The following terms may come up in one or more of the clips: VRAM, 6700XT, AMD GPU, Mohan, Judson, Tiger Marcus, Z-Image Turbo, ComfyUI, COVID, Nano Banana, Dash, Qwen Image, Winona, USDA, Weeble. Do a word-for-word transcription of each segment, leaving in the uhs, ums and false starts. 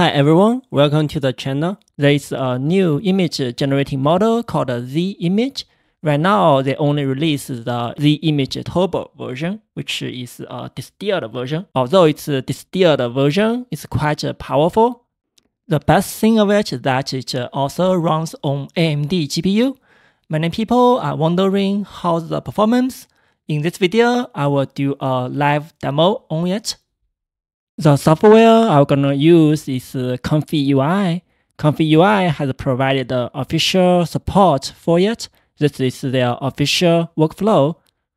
Hi everyone, welcome to the channel. There is a new image generating model called Z-Image. Right now, they only release the Z-Image Turbo version, which is a distilled version. Although it's a distilled version, it's quite powerful. The best thing of it is that it also runs on A M D G P U. Many people are wondering how's the performance. In this video, I will do a live demo on it. The software I'm gonna use is ComfyUI. ComfyUI has provided the official support for it. This is their official workflow.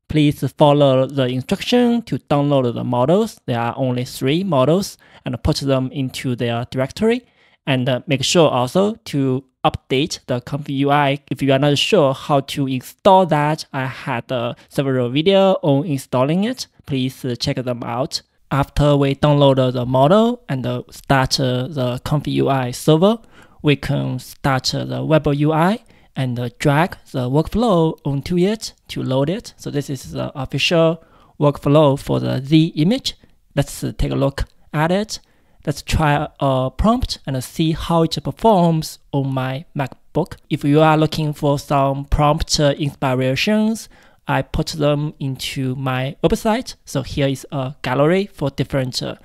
Please follow the instruction to download the models. There are only three models and put them into their directory. And make sure also to update the ComfyUI. If you are not sure how to install that, I had uh, several videos on installing it. Please check them out. After we download the model and start the ComfyUI server, we can start the web U I and drag the workflow onto it to load it. So this is the official workflow for the Z-Image. Let's take a look at it. Let's try a prompt and see how it performs on my MacBook. If you are looking for some prompt inspirations, I put them into my website. So here is a gallery for different uh,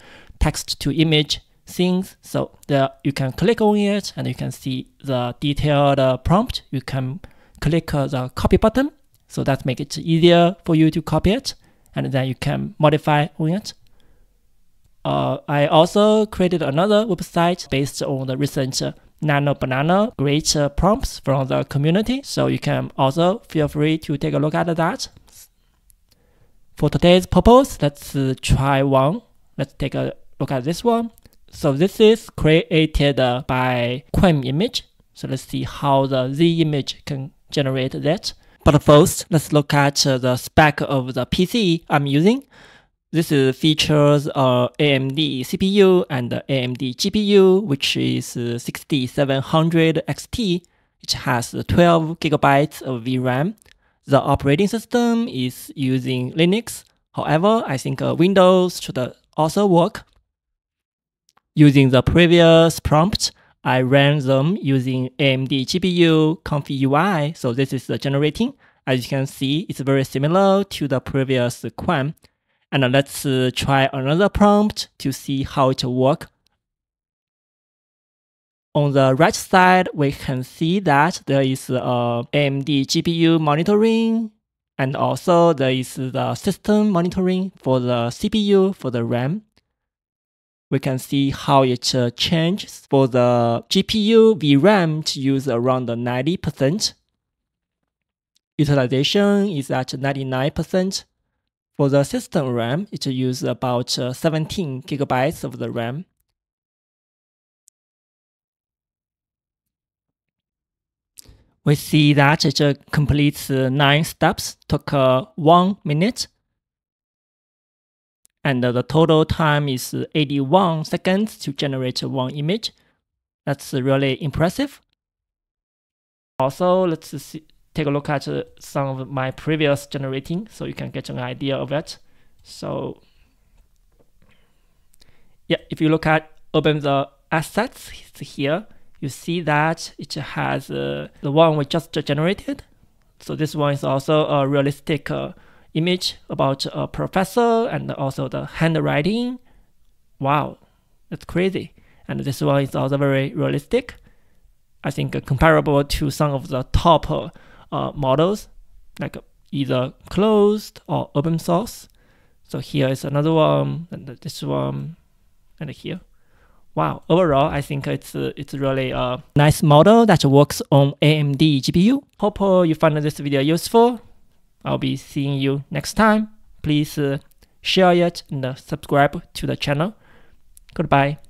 text-to-image things. So there you can click on it and you can see the detailed uh, prompt. You can click uh, the copy button. So that makes it easier for you to copy it. And then you can modify on it. Uh, I also created another website based on the recent uh, Nano Banana, great uh, prompts from the community, so you can also feel free to take a look at that. For today's purpose, let's uh, try one. Let's take a look at this one. So this is created uh, by Qwen Image. So let's see how the Z-Image can generate that. But first, let's look at uh, the spec of the P C I'm using. This uh, features uh, A M D C P U and uh, A M D G P U, which is uh, sixty-seven hundred X T. It has uh, twelve gigabytes of V RAM. The operating system is using Linux. However, I think uh, Windows should uh, also work. Using the previous prompt, I ran them using A M D G P U ComfyUI. So this is the uh, generating. As you can see, it's very similar to the previous uh, Qwen. And let's uh, try another prompt to see how it works. On the right side, we can see that there is uh, A M D G P U monitoring, and also there is the system monitoring for the C P U, for the RAM. We can see how it uh, changes for the G P U V RAM to use around ninety percent. Utilization is at ninety-nine percent. For the system RAM, it uses about uh, seventeen gigabytes of the RAM. We see that it uh, completes uh, nine steps, took uh, one minute. And uh, the total time is eighty-one seconds to generate one image. That's uh, really impressive. Also, let's uh, see. Take a look at uh, some of my previous generating so you can get an idea of it. So yeah, if you look at open the assets here, you see that it has uh, the one we just generated. So this one is also a realistic uh, image about a professor and also the handwriting. Wow, that's crazy. And this one is also very realistic. I think uh, comparable to some of the top uh, Uh, models, like either closed or open source. So here is another one, and this one, and here. Wow! Overall, I think it's uh, it's really a nice model that works on A M D G P U. Hope uh, you found this video useful. I'll be seeing you next time. Please uh, share it and uh, subscribe to the channel. Goodbye.